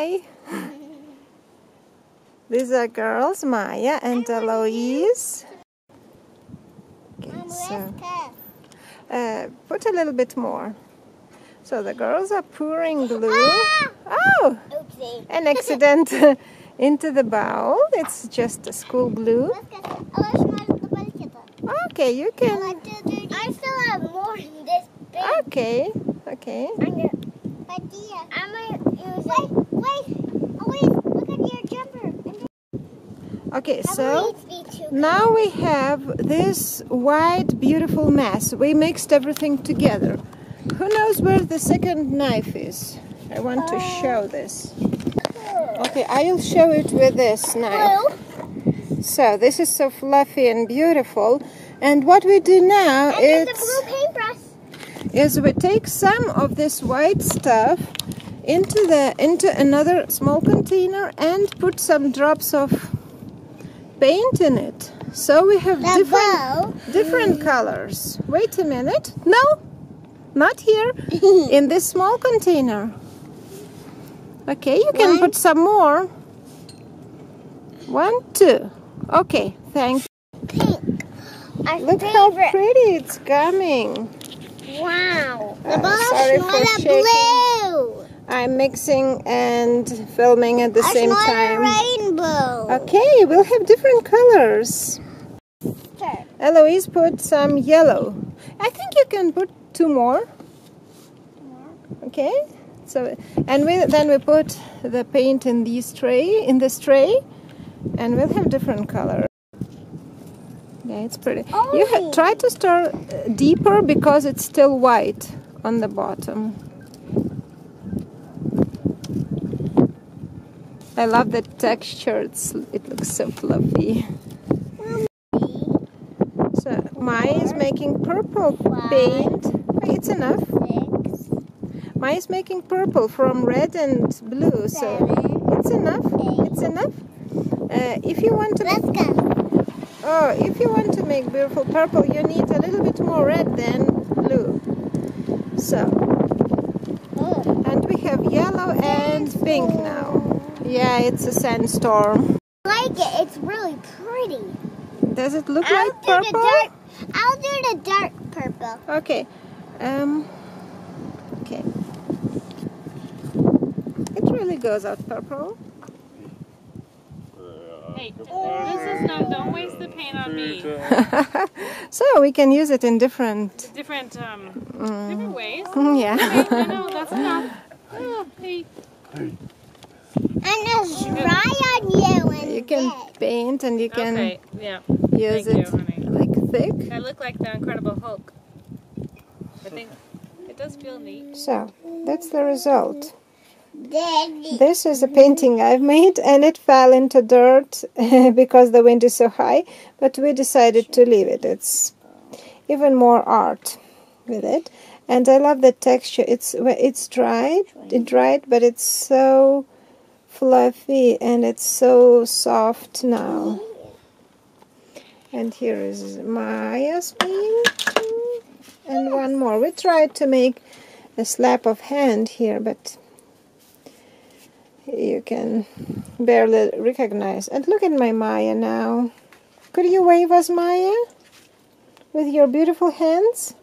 Hi. These are girls, Maya and Eloise. Okay, so, put a little bit more. So the girls are pouring glue. Oh! Oopsie. An accident into the bowl. It's just a school glue. Okay, you can. I still have more in this bin. Okay, okay. Wait, look at your jumper. Okay, so now we have this wide, beautiful mess. We mixed everything together. Who knows where the second knife is? I want to show this. Okay, I'll show it with this knife. So this is so fluffy and beautiful. And what we do now is we take some of this white stuff into another small container and put some drops of paint in it. So we have different colors. Wait a minute. No, not here. In this small container. Okay, you can put some more. 1, 2. Okay, thanks. Pink. Look how pretty it's coming. Wow. The ball's blue. I'm mixing and filming at the same time. Rainbow. Okay, we'll have different colors. Sure. Eloise put some yellow. I think you can put 2 more. Yeah. Okay. So then we put the paint in this tray, and we'll have different colors. Yeah, it's pretty. Oh. You try to stir deeper because it's still white on the bottom. I love the texture. It looks so fluffy. So Maya is making purple paint. It's enough. Maya is making purple from red and blue. So it's enough. It's enough. If you want to, if you want to make beautiful purple, you need a little bit more red than blue. So, and we have yellow and pink now. Yeah, it's a sandstorm. I like it. It's really pretty. Does it look like purple? I'll do the dark purple. Okay. Okay. It really goes out purple. Hey, this is not. Don't waste the paint on me. So we can use it in different ways. Yeah. Okay, no, that's enough. Oh, hey. And it's dry on you and you can paint and you can use like thick. I look like the Incredible Hulk. I think it does feel neat. So that's the result. This is a painting I've made and it fell into dirt because the wind is so high, but we decided to leave it. It's even more art with it. And I love the texture. It's dried, but it's so fluffy and it's so soft now. And here is Maya's paint and one more. We tried to make a slap of hand here, but you can barely recognize. And look at my Maya now. Could you wave us, Maya, with your beautiful hands?